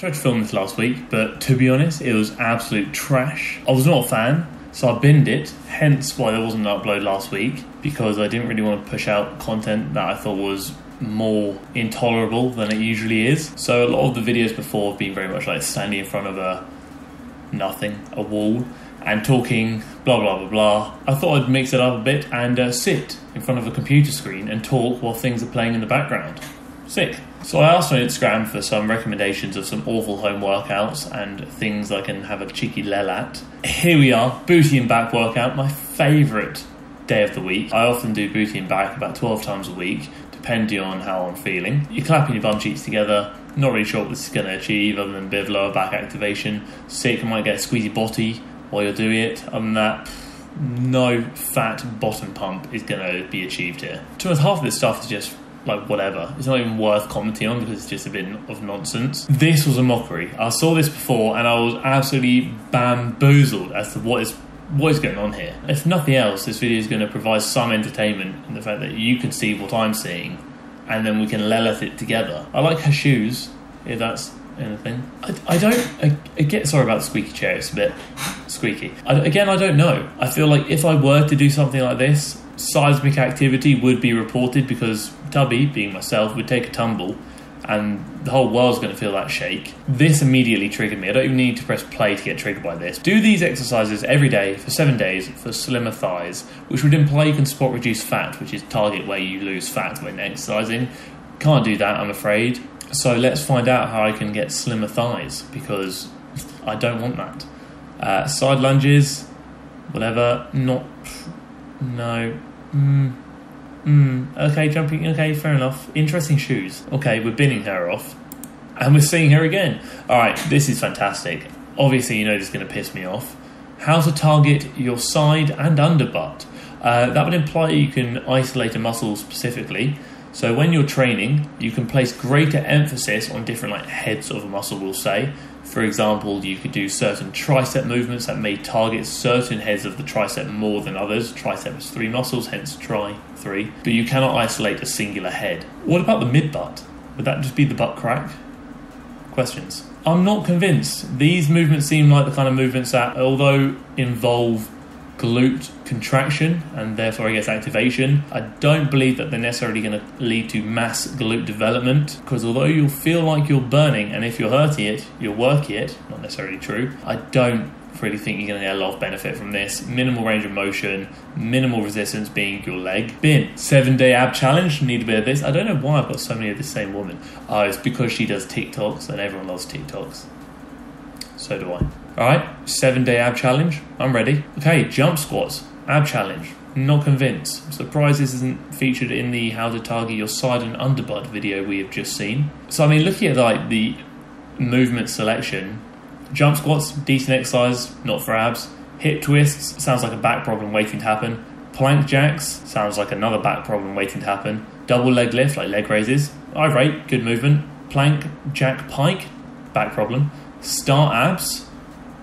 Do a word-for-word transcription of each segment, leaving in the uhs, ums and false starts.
tried to film this last week, but to be honest, it was absolute trash. I was not a fan, so I binned it, hence why there wasn't an upload last week, because I didn't really want to push out content that I thought was more intolerable than it usually is. So a lot of the videos before have been very much like standing in front of a nothing, a wall, and talking blah blah blah blah. I thought I'd mix it up a bit and uh, sit in front of a computer screen and talk while things are playing in the background. Sick. So I asked on Instagram for some recommendations of some awful home workouts and things I can have a cheeky lel at. Here we are, booty and back workout, my favourite day of the week. I often do booty and back about twelve times a week, depending on how I'm feeling. You're clapping your bum cheeks together, not really sure what this is going to achieve other than a bit of lower back activation. Sick, you might get a squeezy botty while you're doing it. Other than that, no fat bottom pump is going to be achieved here. To be honest, half of this stuff is just like whatever. It's not even worth commenting on because it's just a bit of nonsense. This was a mockery. I saw this before and I was absolutely bamboozled as to what is what is going on here. If nothing else, this video is going to provide some entertainment in the fact that you can see what I'm seeing and then we can leleth it together. I like her shoes, if that's anything. I, I don't... I, I get... Sorry about the squeaky chair, it's a bit squeaky. I, again, I don't know. I feel like if I were to do something like this, seismic activity would be reported because Tubby, being myself, would take a tumble and the whole world's going to feel that shake. This immediately triggered me. I don't even need to press play to get triggered by this. Do these exercises every day for seven days for slimmer thighs, which would imply you can spot reduce fat, which is target where you lose fat when exercising. Can't do that, I'm afraid. So let's find out how I can get slimmer thighs, because I don't want that. Uh, side lunges, whatever, not... No. Mm. Mm. Okay, jumping, okay, fair enough. Interesting shoes. Okay, we're binning her off. And we're seeing her again. Alright, this is fantastic. Obviously, you know this is going to piss me off. How to target your side and underbutt. Uh, that would imply you can isolate a muscle specifically. So when you're training, you can place greater emphasis on different like heads of a muscle, we'll say. For example, you could do certain tricep movements that may target certain heads of the tricep more than others. Tricep is three muscles, hence tri three. But you cannot isolate a singular head. What about the mid-butt? Would that just be the butt crack? Questions. I'm not convinced. These movements seem like the kind of movements that, although involve glute contraction and therefore I guess activation, I don't believe that they're necessarily going to lead to mass glute development, because although you'll feel like you're burning and if you're hurting it, you're working it, not necessarily true, I don't really think you're going to get a lot of benefit from this. Minimal range of motion, minimal resistance being your leg. Bin. Seven day ab challenge, need a bit of this. I don't know why I've got so many of the same woman. Oh, it's because she does TikToks and everyone loves TikToks. So do I. Alright, seven day ab challenge, I'm ready. Okay, jump squats, ab challenge, not convinced. I'm surprised this isn't featured in the how to target your side and underbutt video we have just seen. So I mean, looking at like the movement selection, jump squats, decent exercise, not for abs. Hip twists, sounds like a back problem waiting to happen. Plank jacks, sounds like another back problem waiting to happen. Double leg lift, like leg raises, I rate, good movement. Plank jack pike, back problem. Star abs,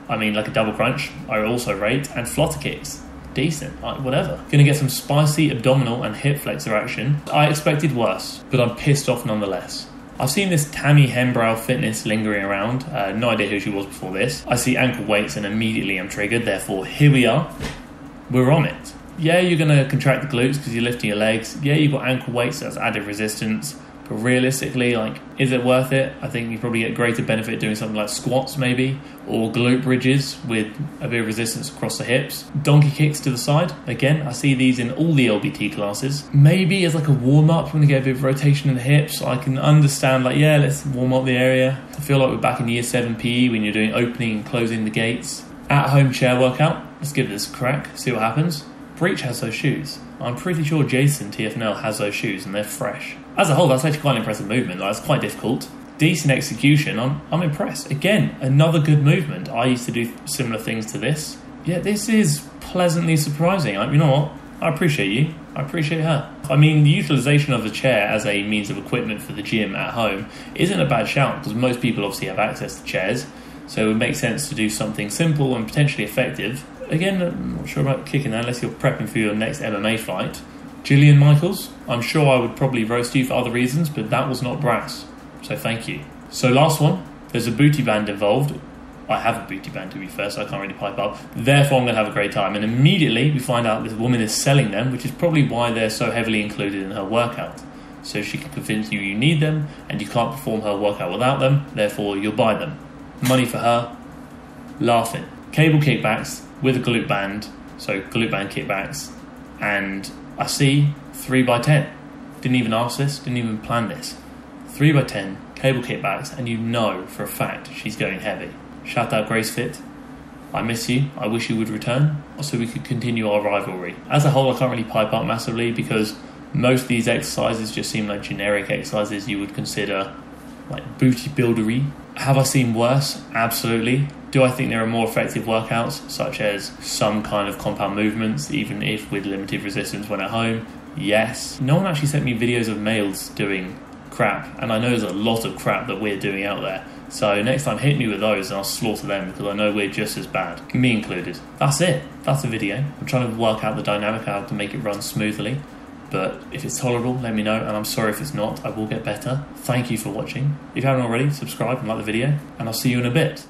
I mean like a double crunch, I also rate, and flutter kicks, decent, like whatever. Gonna get some spicy abdominal and hip flexor action. I expected worse, but I'm pissed off nonetheless. I've seen this Tammy Hembrow fitness lingering around, uh, no idea who she was before this. I see ankle weights and immediately I'm triggered, therefore here we are, we're on it. Yeah, you're gonna contract the glutes because you're lifting your legs, yeah, you've got ankle weights, so that's added resistance. But realistically, like, is it worth it? I think you probably get greater benefit doing something like squats maybe, or glute bridges with a bit of resistance across the hips. Donkey kicks to the side, again, I see these in all the L B T classes. Maybe as like a warm-up, when you get a bit of rotation in the hips, I can understand like, yeah, let's warm up the area. I feel like we're back in year seven P E when you're doing opening and closing the gates. At-home chair workout, let's give this a crack, see what happens. Breach has those shoes. I'm pretty sure Jason T F N L has those shoes and they're fresh. As a whole, that's actually quite an impressive movement. That's quite difficult. Decent execution, I'm, I'm impressed. Again, another good movement. I used to do similar things to this. Yeah, this is pleasantly surprising. I, you know what? I appreciate you. I appreciate her. I mean, the utilisation of the chair as a means of equipment for the gym at home isn't a bad shout, because most people obviously have access to chairs, so it would make sense to do something simple and potentially effective. Again, I'm not sure about kicking that unless you're prepping for your next M M A fight. Jillian Michaels, I'm sure I would probably roast you for other reasons, but that was not brass, so thank you. So last one, There's a booty band involved. I have a booty band, to be fair, so I can't really pipe up. Therefore, I'm going to have a great time. And immediately, we find out this woman is selling them, which is probably why they're so heavily included in her workout. So she can convince you you need them, and you can't perform her workout without them. Therefore, you'll buy them. Money for her. Laughing. Cable kickbacks with a glute band. So glute band kickbacks. And I see three by ten. Didn't even ask this. Didn't even plan this. three by ten, cable kickbacks, and you know for a fact she's going heavy. Shout out Grace Fit. I miss you. I wish you would return so we could continue our rivalry. As a whole, I can't really pipe up massively because most of these exercises just seem like generic exercises you would consider like booty buildery. Have I seen worse? Absolutely. Do I think there are more effective workouts such as some kind of compound movements, even if with limited resistance when at home? Yes. No one actually sent me videos of males doing crap, and I know there's a lot of crap that we're doing out there. So next time, hit me with those and I'll slaughter them because I know we're just as bad, me included. That's it. That's the video. I'm trying to work out the dynamic, how to make it run smoothly. But if it's tolerable, let me know. And I'm sorry if it's not. I will get better. Thank you for watching. If you haven't already, subscribe and like the video. And I'll see you in a bit.